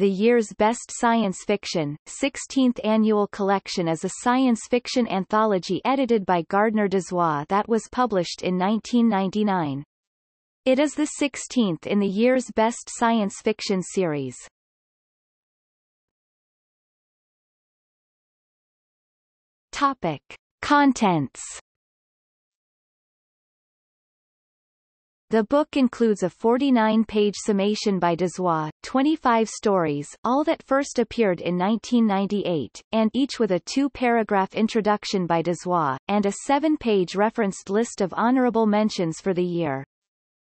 the year's best science fiction. 16th Annual Collection is a science fiction anthology edited by Gardner Dozois that was published in 1999. It is the 16th in the year's best science fiction series. Topic. Contents. The book includes a 49-page summation by Dozois, 25 stories, all that first appeared in 1998, and each with a 2-paragraph introduction by Dozois, and a 7-page referenced list of honorable mentions for the year.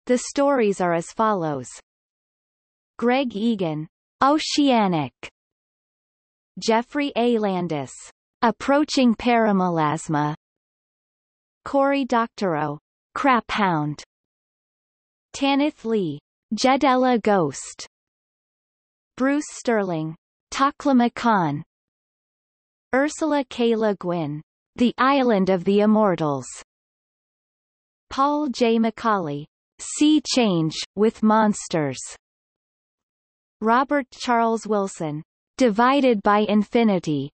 The stories are as follows. Greg Egan, Oceanic. Jeffrey A. Landis, Approaching Paramelasma. Cory Doctorow, Craphound. Kenneth Lee, Jedella Ghost. Bruce Sterling, Taklamakan. Ursula K. Le Guin, The Island of the Immortals. Paul J. McAuley, Sea Change, With Monsters. Robert Charles Wilson, Divided by Infinity.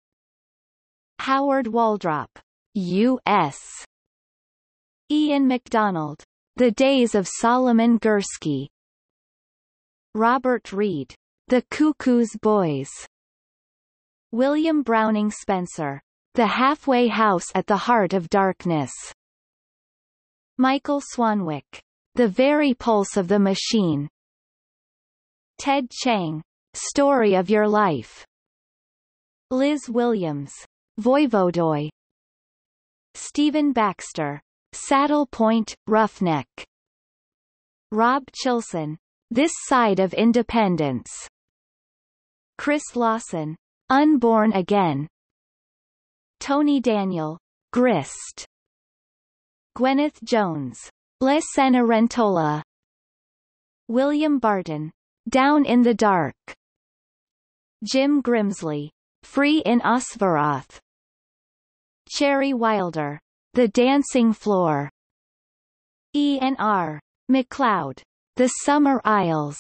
Howard Waldrop, U.S. Ian MacDonald, The Days of Solomon Gursky. Robert Reed, The Cuckoo's Boys. William Browning Spencer, The Halfway House at the Heart of Darkness. Michael Swanwick, The Very Pulse of the Machine. Ted Chiang, Story of Your Life. Liz Williams, Voivodoy. Stephen Baxter, Saddle Point, Roughneck. Rob Chilson, This Side of Independence. Chris Lawson, Unborn Again. Tony Daniel, Grist. Gwyneth Jones, La Cenerentola. William Barton, Down in the Dark. Jim Grimsley, Free in Osvaroth. Cherry Wilder, The Dancing Floor. E. N. R. MacLeod, The Summer Isles.